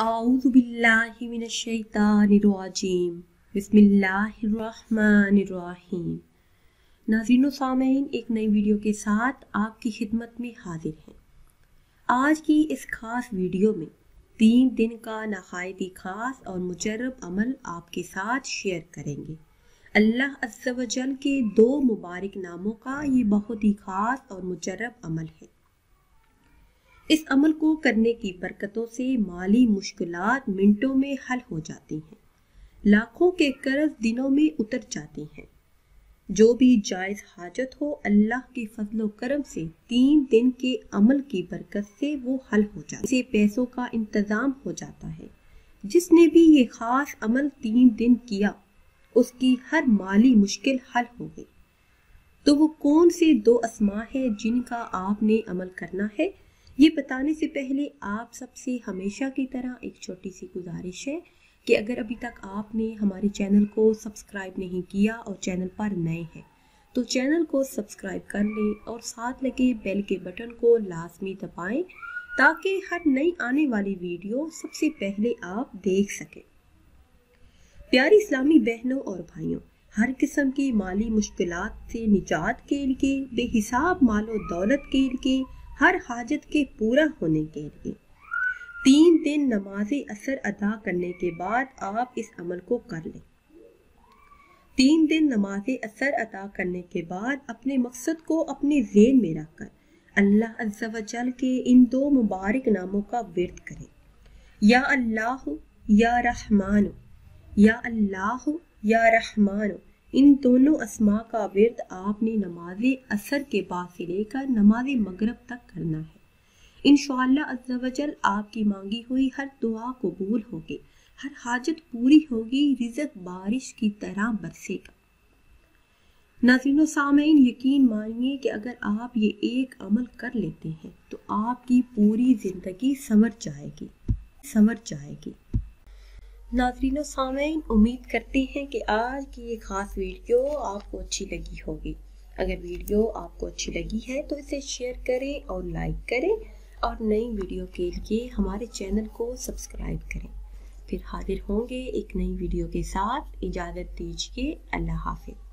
आउज़ुबिल्लाहिमिनश्शैतानिर्रजीम बिस्मिल्लाहिर्रहमानिर्रहीम। नाज़रीन सामेईन, एक नई वीडियो के साथ आपकी खिदमत में हाजिर हैं। आज की इस खास वीडियो में 3 दिन का नहायती खास और मुजरब अमल आपके साथ शेयर करेंगे। अल्लाह अज़्ज़ व जल के 2 मुबारक नामों का ये बहुत ही खास और मुजरब अमल है। इस अमल को करने की बरकतों से माली मुश्किलात मिनटों में हल हो जाती हैं, लाखों के कर्ज दिनों में उतर जाती हैं। जो भी जायज़ हाजत हो, अल्लाह के फजलो करम से 3 दिन के अमल की बरकत से वो हल हो जाती है। इसे पैसों का इंतज़ाम हो जाता है। जिसने भी ये ख़ास अमल 3 दिन किया, उसकी हर माली मुश्किल हल हो गई। तो वो कौन से 2 असमा हैं जिनका आपने अमल करना है, ये बताने से पहले आप सबसे हमेशा की तरह एक छोटी सी गुजारिश है कि अगर अभी तक आपने हमारे चैनल को सब्सक्राइब नहीं किया और चैनल पर नए हैं तो चैनल को सब्सक्राइब कर लें और साथ लगे बेल के बटन को लाजमी दबाएं ताकि हर नई आने वाली वीडियो सबसे पहले आप देख सकें। प्यारी इस्लामी बहनों और भाइयों, हर किस्म की माली मुश्किलात से निजात के लिए, बेहिसाब मालो दौलत के लिए, हर हाजत के पूरा होने के लिए 3 दिन नमाज़े असर अदा करने के बाद आप इस अमल को कर लें। 3 दिन नमाज़े असर अदा करने के बाद अपने मकसद को अपने ज़हन में रखकर अल्लाह अज़्ज़ व जल के इन 2 मुबारक नामों का विर्द करें। या अल्लाह या रहमान, या अल्लाह या रहमान, इन दोनों अस्मा का विर्द आपने नमाज़े असर के बाद से लेकर नमाज़े मगरब तक करना है। इंशाअल्लाह अज़्ज़ व जल आपकी मांगी हुई हर दुआ कबूल होगी, हर हाजत पूरी होगी, रिज़्क़ बारिश की तरह बरसेगा। नाज़रीन सामेईन, यकीन मानिए कि अगर आप ये एक अमल कर लेते हैं तो आपकी पूरी ज़िंदगी संवर जाएगी। नाज़रीन सामेईन, उम्मीद करते हैं कि आज की ये ख़ास वीडियो आपको अच्छी लगी होगी। अगर वीडियो आपको अच्छी लगी है तो इसे शेयर करें और लाइक करें और नई वीडियो के लिए हमारे चैनल को सब्सक्राइब करें। फिर हाजिर होंगे एक नई वीडियो के साथ। इजाज़त दीजिए, अल्लाह हाफ़िज़।